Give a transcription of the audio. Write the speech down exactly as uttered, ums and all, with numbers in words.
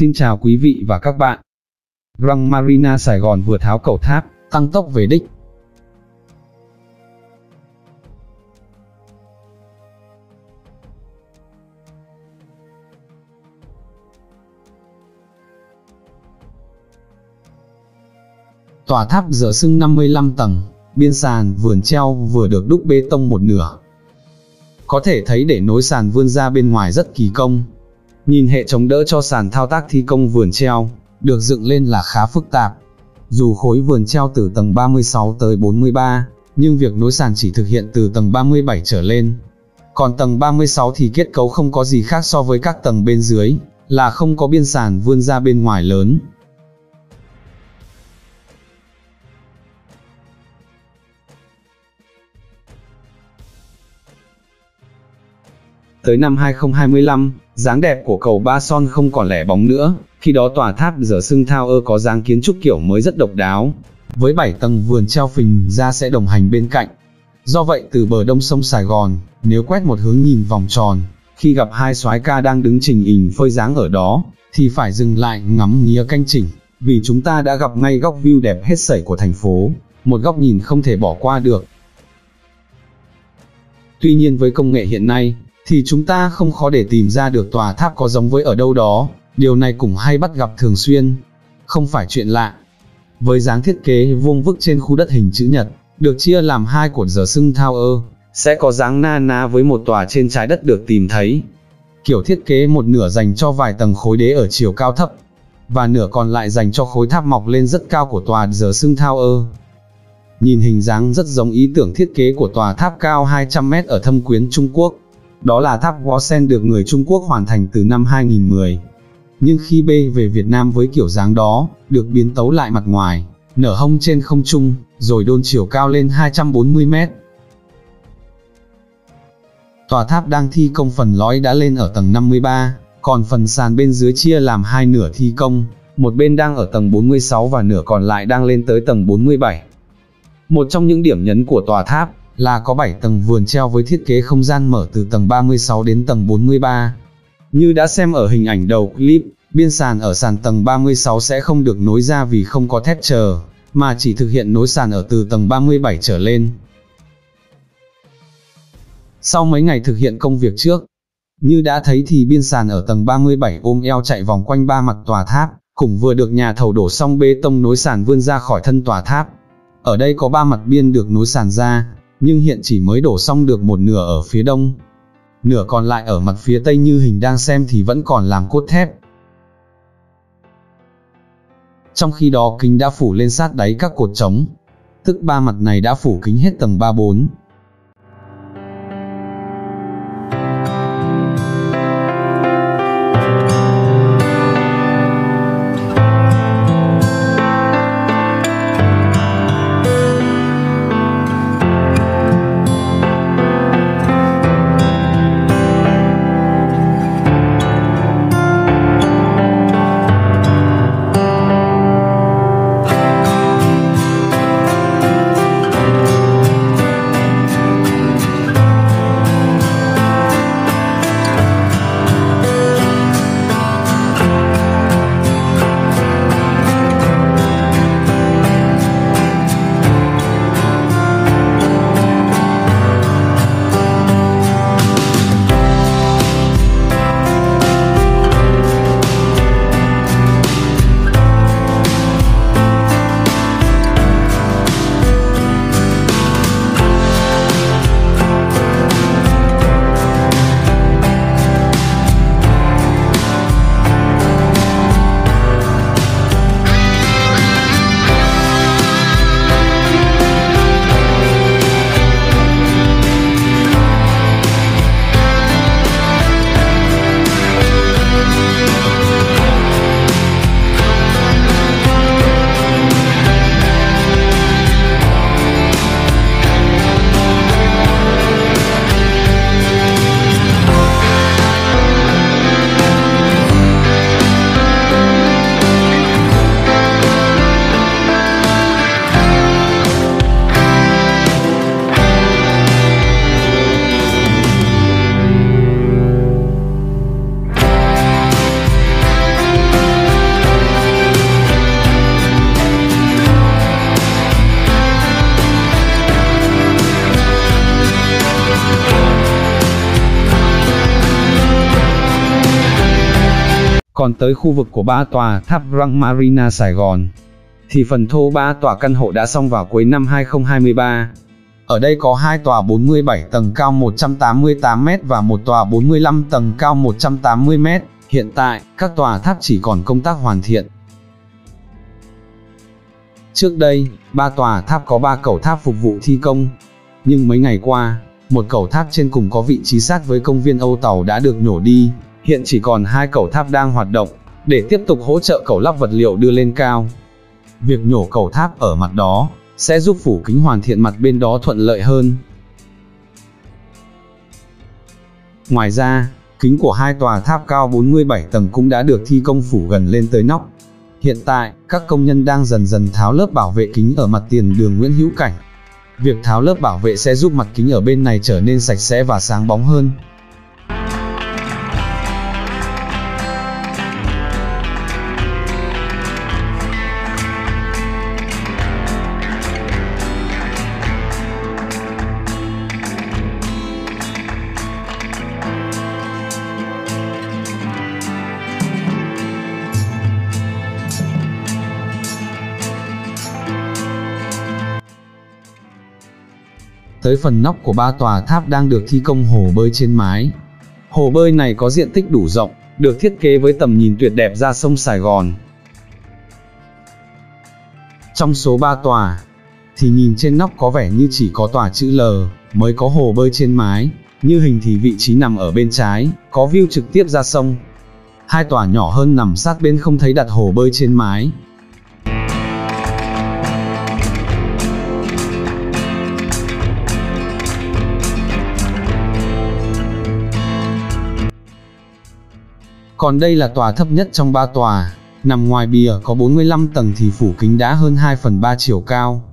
Xin chào quý vị và các bạn. Grand Marina Sài Gòn vừa tháo cầu tháp, tăng tốc về đích. Tòa tháp giờ sưng năm mươi lăm tầng, biên sàn, vườn treo vừa được đúc bê tông một nửa. Có thể thấy để nối sàn vươn ra bên ngoài rất kỳ công. Nhìn hệ chống đỡ cho sàn thao tác thi công vườn treo, được dựng lên là khá phức tạp. Dù khối vườn treo từ tầng ba mươi sáu tới bốn mươi ba, nhưng việc nối sàn chỉ thực hiện từ tầng ba mươi bảy trở lên. Còn tầng ba mươi sáu thì kết cấu không có gì khác so với các tầng bên dưới, là không có biên sàn vươn ra bên ngoài lớn. Tới năm hai không hai lăm, dáng đẹp của cầu Ba Son không còn lẻ bóng nữa, khi đó tòa tháp The Sun Tower có dáng kiến trúc kiểu mới rất độc đáo, với bảy tầng vườn treo phình ra sẽ đồng hành bên cạnh. Do vậy từ bờ đông sông Sài Gòn, nếu quét một hướng nhìn vòng tròn, khi gặp hai soái ca đang đứng trình ình phơi dáng ở đó, thì phải dừng lại ngắm nghía canh chỉnh, vì chúng ta đã gặp ngay góc view đẹp hết sảy của thành phố, một góc nhìn không thể bỏ qua được. Tuy nhiên với công nghệ hiện nay, thì chúng ta không khó để tìm ra được tòa tháp có giống với ở đâu đó, điều này cũng hay bắt gặp thường xuyên, không phải chuyện lạ. Với dáng thiết kế vuông vức trên khu đất hình chữ nhật, được chia làm hai của The Sun Tower, sẽ có dáng na ná với một tòa trên trái đất được tìm thấy. Kiểu thiết kế một nửa dành cho vài tầng khối đế ở chiều cao thấp, và nửa còn lại dành cho khối tháp mọc lên rất cao của tòa The Sun Tower. Nhìn hình dáng rất giống ý tưởng thiết kế của tòa tháp cao hai trăm mét ở Thâm Quyến, Trung Quốc. Đó là tháp Guosen được người Trung Quốc hoàn thành từ năm hai nghìn mười. Nhưng khi bê về Việt Nam với kiểu dáng đó, được biến tấu lại mặt ngoài, nở hông trên không trung, rồi đôn chiều cao lên hai trăm bốn mươi mét. Tòa tháp đang thi công phần lói đã lên ở tầng năm mươi ba, còn phần sàn bên dưới chia làm hai nửa thi công, một bên đang ở tầng bốn mươi sáu và nửa còn lại đang lên tới tầng bốn mươi bảy. Một trong những điểm nhấn của tòa tháp là có bảy tầng vườn treo với thiết kế không gian mở từ tầng ba mươi sáu đến tầng bốn mươi ba. Như đã xem ở hình ảnh đầu clip, biên sàn ở sàn tầng ba mươi sáu sẽ không được nối ra vì không có thép chờ, mà chỉ thực hiện nối sàn ở từ tầng ba mươi bảy trở lên. Sau mấy ngày thực hiện công việc trước, như đã thấy thì biên sàn ở tầng ba mươi bảy ôm eo chạy vòng quanh ba mặt tòa tháp, cũng vừa được nhà thầu đổ xong bê tông nối sàn vươn ra khỏi thân tòa tháp. Ở đây có ba mặt biên được nối sàn ra, nhưng hiện chỉ mới đổ xong được một nửa ở phía đông. Nửa còn lại ở mặt phía tây như hình đang xem thì vẫn còn làm cốt thép. Trong khi đó kính đã phủ lên sát đáy các cột trống, tức ba mặt này đã phủ kính hết tầng ba bốn. Còn tới khu vực của ba tòa tháp Grand Marina Sài Gòn, thì phần thô ba tòa căn hộ đã xong vào cuối năm hai không hai ba. Ở đây có hai tòa bốn mươi bảy tầng cao một trăm tám mươi tám mét và một tòa bốn mươi lăm tầng cao một trăm tám mươi mét. Hiện tại, các tòa tháp chỉ còn công tác hoàn thiện. Trước đây, ba tòa tháp có ba cầu tháp phục vụ thi công. Nhưng mấy ngày qua, một cầu tháp trên cùng có vị trí sát với công viên Âu Tàu đã được nhổ đi. Hiện chỉ còn hai cầu tháp đang hoạt động, để tiếp tục hỗ trợ cầu lắp vật liệu đưa lên cao. Việc nhổ cầu tháp ở mặt đó, sẽ giúp phủ kính hoàn thiện mặt bên đó thuận lợi hơn. Ngoài ra, kính của hai tòa tháp cao bốn mươi bảy tầng cũng đã được thi công phủ gần lên tới nóc. Hiện tại, các công nhân đang dần dần tháo lớp bảo vệ kính ở mặt tiền đường Nguyễn Hữu Cảnh. Việc tháo lớp bảo vệ sẽ giúp mặt kính ở bên này trở nên sạch sẽ và sáng bóng hơn. Tới phần nóc của ba tòa tháp đang được thi công hồ bơi trên mái. Hồ bơi này có diện tích đủ rộng, được thiết kế với tầm nhìn tuyệt đẹp ra sông Sài Gòn. Trong số ba tòa, thì nhìn trên nóc có vẻ như chỉ có tòa chữ L mới có hồ bơi trên mái, như hình thì vị trí nằm ở bên trái, có view trực tiếp ra sông. Hai tòa nhỏ hơn nằm sát bên không thấy đặt hồ bơi trên mái. Còn đây là tòa thấp nhất trong ba tòa, nằm ngoài bìa có bốn mươi lăm tầng thì phủ kính đã hơn hai phần ba chiều cao.